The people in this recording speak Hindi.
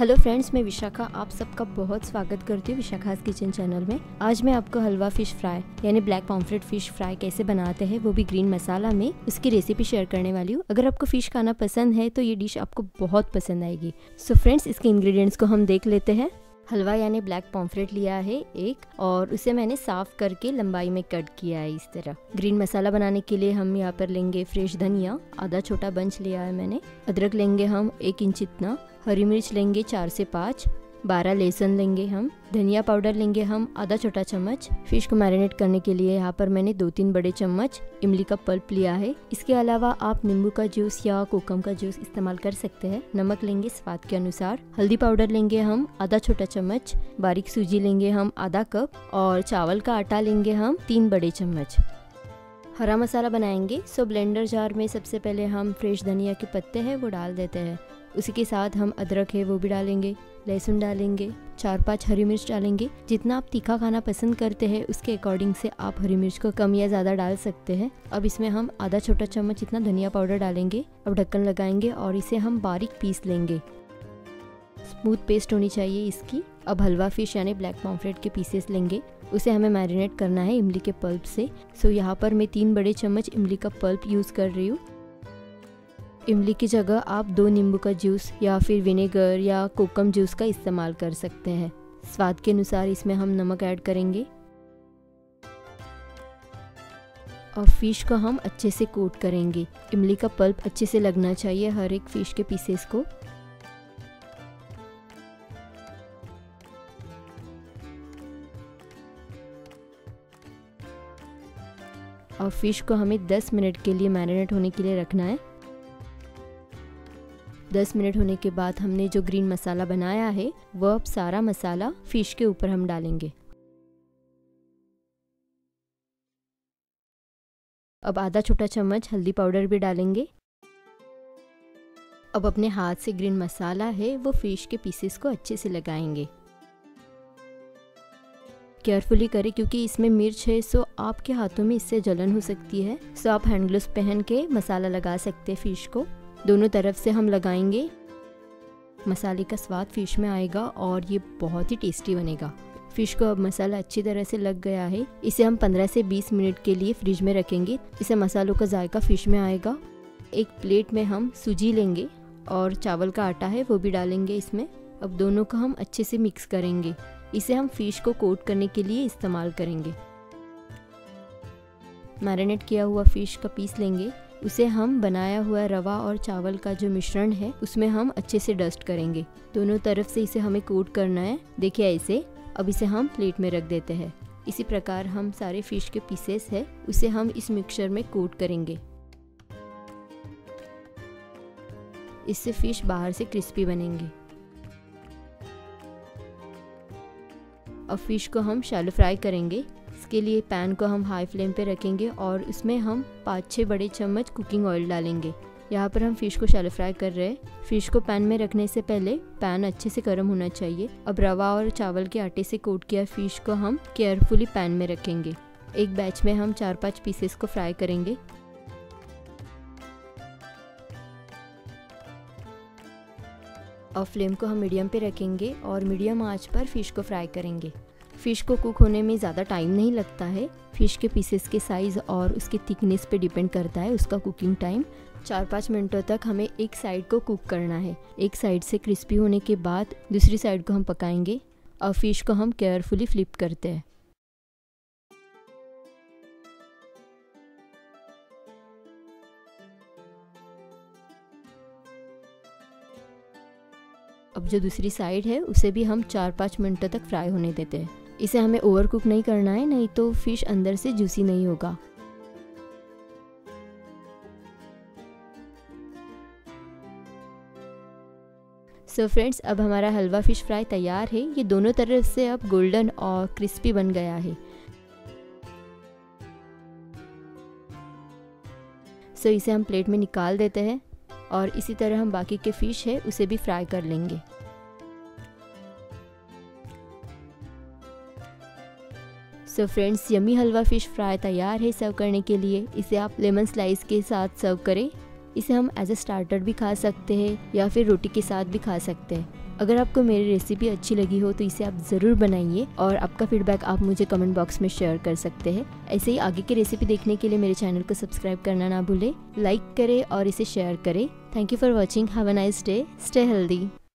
हेलो फ्रेंड्स, मैं विशाखा आप सबका बहुत स्वागत करती हूँ विशाखा किचन चैनल में। आज मैं आपको हलवा फिश फ्राई यानी ब्लैक पॉम्फ्रेट फिश फ्राई कैसे बनाते हैं वो भी ग्रीन मसाला में उसकी रेसिपी शेयर करने वाली हूँ। अगर आपको फिश खाना पसंद है तो ये डिश आपको बहुत पसंद आएगी। सो फ्रेंड्स, इसके इंग्रेडिएंट्स को हम देख लेते हैं। हलवा यानी ब्लैक पॉम्फ्रेट लिया है एक, और उसे मैंने साफ करके लंबाई में कट किया है इस तरह। ग्रीन मसाला बनाने के लिए हम यहाँ पर लेंगे फ्रेश धनिया, आधा छोटा बंच लिया है मैंने। अदरक लेंगे हम 1 इंच इतना, हरी मिर्च लेंगे 4 से 5, 12 लहसुन लेंगे हम, धनिया पाउडर लेंगे हम आधा छोटा चम्मच। फिश को मैरिनेट करने के लिए यहाँ पर मैंने 2-3 बड़े चम्मच इमली का पल्प लिया है। इसके अलावा आप नींबू का जूस या कोकम का जूस इस्तेमाल कर सकते हैं। नमक लेंगे स्वाद के अनुसार, हल्दी पाउडर लेंगे हम आधा छोटा चम्मच, बारीक सूजी लेंगे हम आधा कप, और चावल का आटा लेंगे हम 3 बड़े चम्मच। हरा मसाला बनाएंगे, सो ब्लेंडर जार में सबसे पहले हम फ्रेश धनिया के पत्ते हैं वो डाल देते हैं। उसी के साथ हम अदरक है वो भी डालेंगे, लहसुन डालेंगे, 4-5 हरी मिर्च डालेंगे। जितना आप तीखा खाना पसंद करते हैं उसके अकॉर्डिंग से आप हरी मिर्च को कम या ज़्यादा डाल सकते हैं। अब इसमें हम आधा छोटा चम्मच इतना धनिया पाउडर डालेंगे। अब ढक्कन लगाएंगे और इसे हम बारीक पीस लेंगे। स्मूथ पेस्ट होनी चाहिए इसकी। अब हलवा फिश यानी ब्लैक पॉम्फ्रेट के पीसेस लेंगे, उसे हमें मैरिनेट करना है इमली के पल्प से। सो यहाँ पर मैं 3 बड़े चम्मच इमली का पल्प यूज़ कर रही हूँ। इमली की जगह आप 2 नींबू का जूस या फिर विनेगर या कोकम जूस का इस्तेमाल कर सकते हैं। स्वाद के अनुसार इसमें हम नमक ऐड करेंगे और फिश को हम अच्छे से कोट करेंगे। इमली का पल्प अच्छे से लगना चाहिए हर एक फिश के पीसेस को। और फिश को हमें 10 मिनट के लिए मैरिनेट होने के लिए रखना है। 10 मिनट होने के बाद हमने जो ग्रीन मसाला बनाया है वो अब सारा मसाला फिश के ऊपर हम डालेंगे। अब आधा छोटा चम्मच हल्दी पाउडर भी डालेंगे। अब अपने हाथ से ग्रीन मसाला है वो फिश के पीसेस को अच्छे से लगाएंगे। केयरफुली करें क्योंकि इसमें मिर्च है, सो आपके हाथों में इससे जलन हो सकती है। सो आप हैंड ग्लव्स पहन के मसाला लगा सकते हैं। फिश को दोनों तरफ से हम लगाएंगे। मसाले का स्वाद फिश में आएगा और ये बहुत ही टेस्टी बनेगा। फिश को अब मसाला अच्छी तरह से लग गया है। इसे हम 15 से 20 मिनट के लिए फ्रिज में रखेंगे। इसे मसालों का जायका फिश में आएगा। एक प्लेट में हम सूजी लेंगे और चावल का आटा है वो भी डालेंगे इसमें। अब दोनों को हम अच्छे से मिक्स करेंगे। इसे हम फिश को कोट करने के लिए इस्तेमाल करेंगे। मैरिनेट किया हुआ फिश का पीस लेंगे, उसे हम बनाया हुआ रवा और चावल का जो मिश्रण है उसमें हम अच्छे से डस्ट करेंगे। दोनों तरफ से इसे हमें कोट करना है, देखिए ऐसे। अब इसे हम प्लेट में रख देते हैं। इसी प्रकार हम सारे फिश के पीसेस है उसे हम इस मिक्सचर में कोट करेंगे। इससे फिश बाहर से क्रिस्पी बनेंगे। अब फिश को हम शैलो फ्राई करेंगे। इसके लिए पैन को हम हाई फ्लेम पे रखेंगे और उसमें हम 5-6 बड़े चम्मच कुकिंग ऑयल डालेंगे। यहाँ पर हम फिश को शैलो फ्राई कर रहे हैं। फिश को पैन में रखने से पहले पैन अच्छे से गर्म होना चाहिए। अब रवा और चावल के आटे से कोट किया फिश को हम केयरफुली पैन में रखेंगे। एक बैच में हम 4-5 पीसेस को फ्राई करेंगे। और फ्लेम को हम मीडियम पे रखेंगे और मीडियम आंच पर फिश को फ्राई करेंगे। फिश को कुक होने में ज़्यादा टाइम नहीं लगता है। फिश के पीसेस के साइज़ और उसके थिकनेस पे डिपेंड करता है उसका कुकिंग टाइम। 4-5 मिनटों तक हमें एक साइड को कुक करना है। एक साइड से क्रिस्पी होने के बाद दूसरी साइड को हम पकाएंगे और फिश को हम केयरफुली फ्लिप करते हैं। अब जो दूसरी साइड है उसे भी हम 4-5 मिनटों तक फ्राई होने देते हैं। इसे हमें ओवर कुक नहीं करना है, नहीं तो फिश अंदर से जूसी नहीं होगा। सो फ्रेंड्स, अब हमारा हलवा फिश फ्राई तैयार है। ये दोनों तरफ से अब गोल्डन और क्रिस्पी बन गया है। सो इसे हम प्लेट में निकाल देते हैं और इसी तरह हम बाकी के फिश है उसे भी फ्राई कर लेंगे। सो फ्रेंड्स, यम्मी हलवा फिश फ्राई तैयार है सर्व करने के लिए। इसे आप लेमन स्लाइस के साथ सर्व करें। इसे हम एज ए स्टार्टर भी खा सकते हैं या फिर रोटी के साथ भी खा सकते हैं। अगर आपको मेरी रेसिपी अच्छी लगी हो तो इसे आप ज़रूर बनाइए और आपका फीडबैक आप मुझे कमेंट बॉक्स में शेयर कर सकते हैं। ऐसे ही आगे की रेसिपी देखने के लिए मेरे चैनल को सब्सक्राइब करना ना भूलें, लाइक करें और इसे शेयर करें। Thank you for watching. Have a nice day. Stay healthy.